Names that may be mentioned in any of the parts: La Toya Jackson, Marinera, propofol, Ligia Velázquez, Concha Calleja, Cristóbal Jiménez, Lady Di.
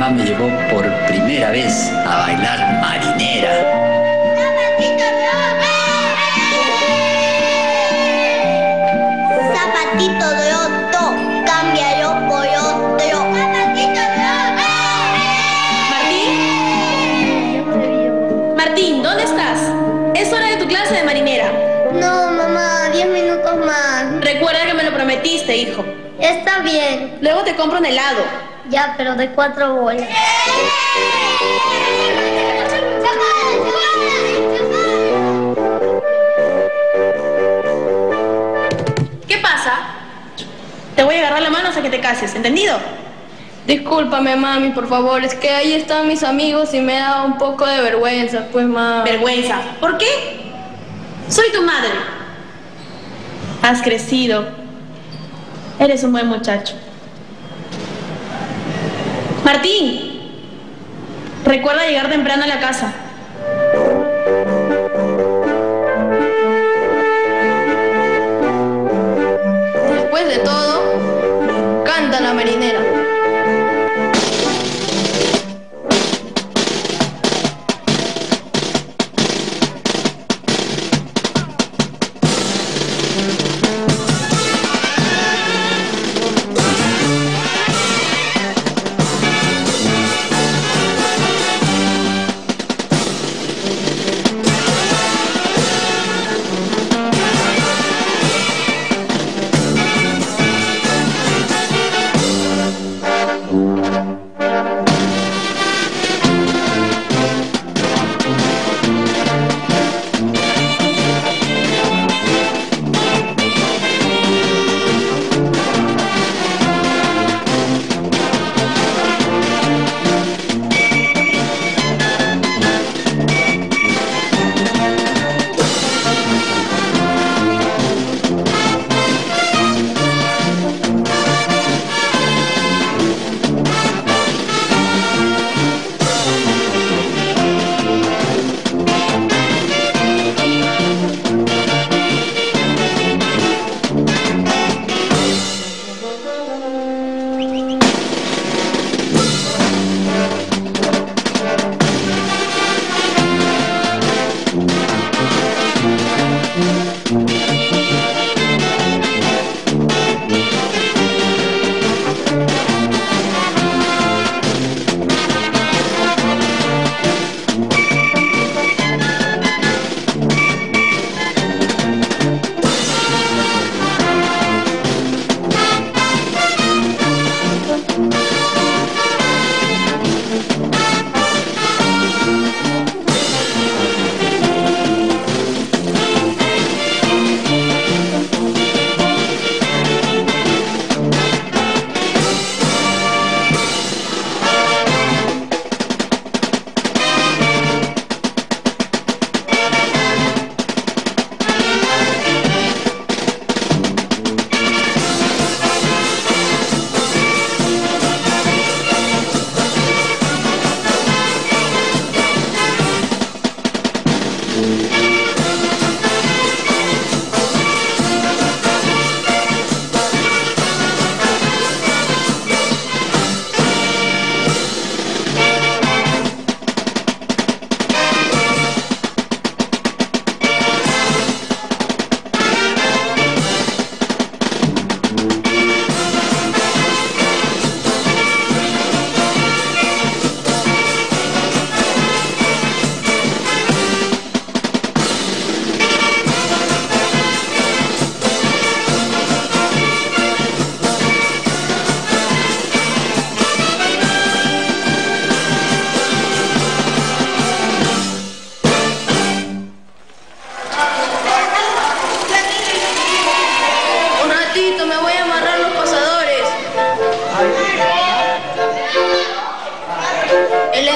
mamá me llevó por primera vez a bailar marinera. Martín, ¿dónde estás? Es hora de tu clase de marinera. No, mamá, 10 minutos más. Recuerda que me lo prometiste, hijo. Está bien. Luego te compro un helado. Ya, pero de 4 bolas. ¿Qué pasa? Te voy a agarrar la mano hasta que te cases, ¿entendido? Discúlpame, mami, por favor, es que ahí están mis amigos y me da un poco de vergüenza, pues, mami. ¿Vergüenza? ¿Por qué? Soy tu madre. Has crecido. Eres un buen muchacho. Martín, recuerda llegar temprano a la casa. Después de todo, canta la marinera.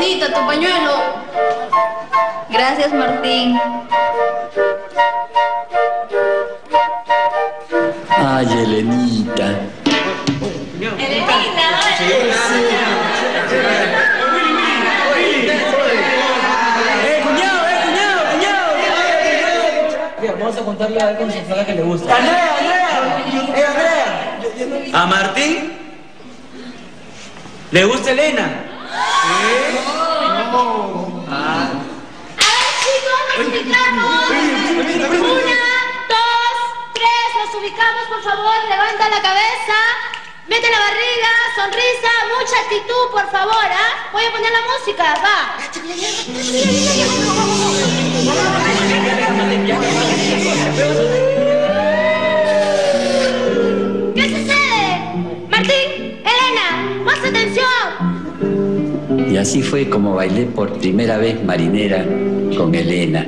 Elenita, tu pañuelo. Gracias, Martín. Ay, Elenita. Elenita, cuñado, cuñado. Vamos a contarle a ver con su persona que le gusta. ¡Andrea, Andrea! ¿A Martín? ¿Le gusta Elena? No. Ah. A ver, chicos, explicarnos. 1, 2, 3, nos ubicamos, por favor. Levanta la cabeza, mete la barriga, sonrisa, mucha actitud, por favor, ¿ah? Voy a poner la música, va. Y así fue como bailé por primera vez Marinera con Elena.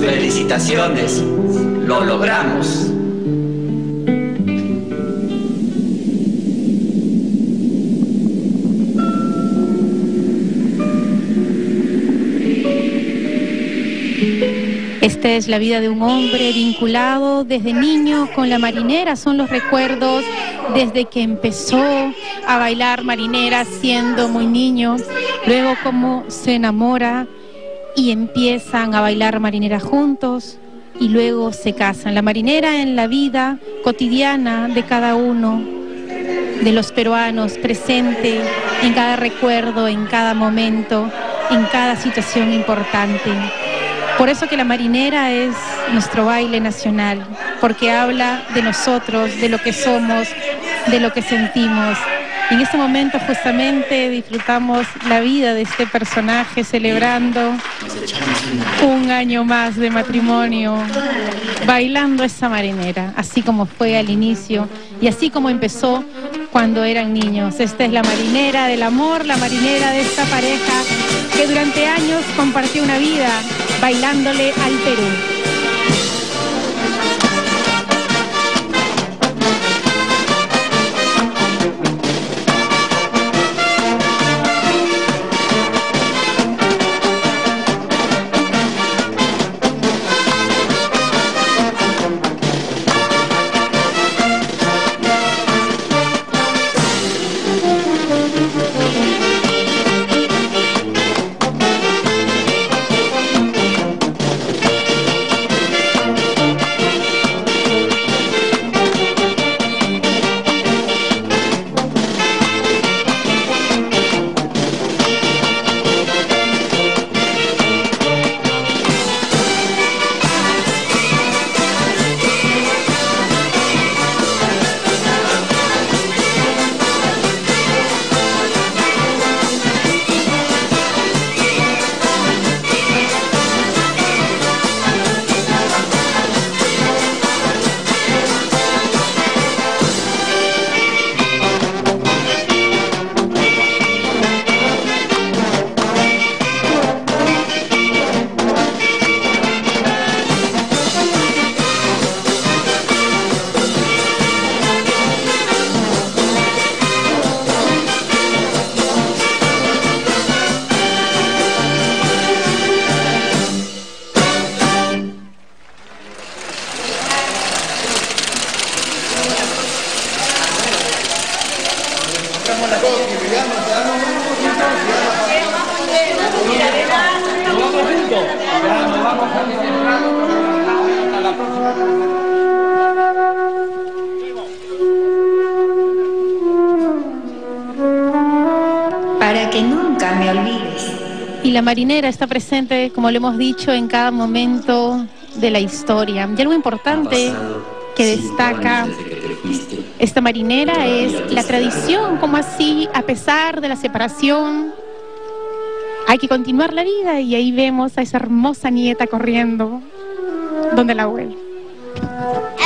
Felicitaciones, lo logramos. Esta es la vida de un hombre vinculado desde niño con la marinera. Son los recuerdos desde que empezó a bailar marinera siendo muy niño. Luego cómo se enamora y empiezan a bailar marinera juntos y luego se casan. La marinera en la vida cotidiana de cada uno de los peruanos, presente en cada recuerdo, en cada momento, en cada situación importante. Por eso que la marinera es nuestro baile nacional, porque habla de nosotros, de lo que somos, de lo que sentimos. En este momento justamente disfrutamos la vida de este personaje, celebrando un año más de matrimonio, bailando esa marinera, así como fue al inicio y así como empezó cuando eran niños. Esta es la marinera del amor, la marinera de esta pareja que durante años compartió una vida bailándole al Perú. Para que nunca me olvides. Y la marinera está presente, como lo hemos dicho, en cada momento de la historia. Y algo importante que destaca esta marinera es la tradición, como así, a pesar de la separación, hay que continuar la vida. Y ahí vemos a esa hermosa nieta corriendo donde la abuela.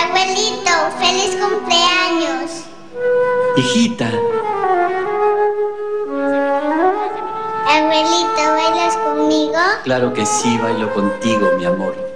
Abuelito, feliz cumpleaños. Hijita. Abuelito, ¿bailas conmigo? Claro que sí, bailo contigo, mi amor.